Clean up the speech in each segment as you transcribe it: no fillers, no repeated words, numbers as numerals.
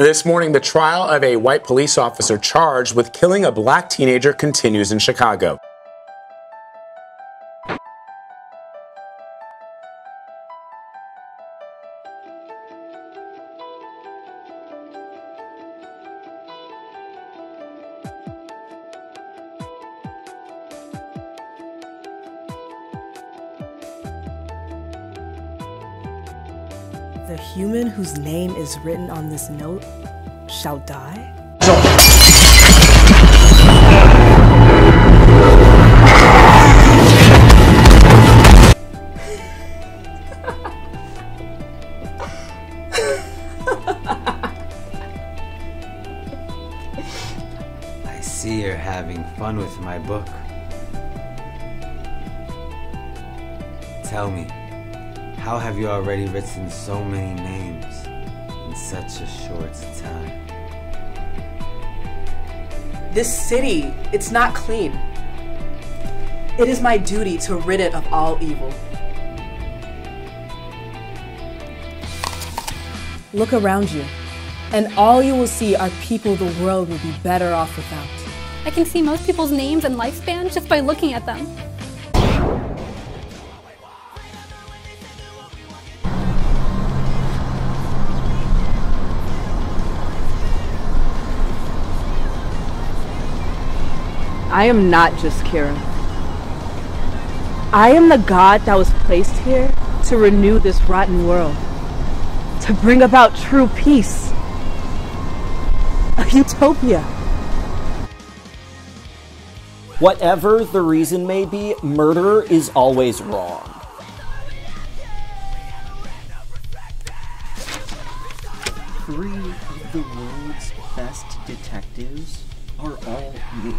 This morning, the trial of a white police officer charged with killing a black teenager continues in Chicago. The human whose name is written on this note shall die? I see you're having fun with my book. Tell me. How have you already written so many names in such a short time? This city, it's not clean. It is my duty to rid it of all evil. Look around you, and all you will see are people the world would be better off without. I can see most people's names and lifespans just by looking at them. I am not just Kira. I am the God that was placed here to renew this rotten world, to bring about true peace, a utopia. Whatever the reason may be, murder is always wrong. Three of the world's best detectives are all me.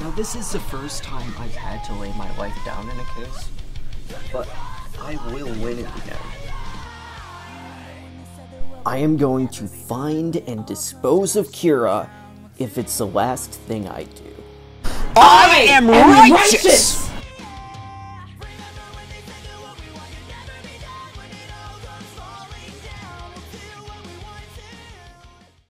Now, this is the first time I've had to lay my life down in a case, but I will win in the end. I am going to find and dispose of Kira if it's the last thing I do. I am righteous!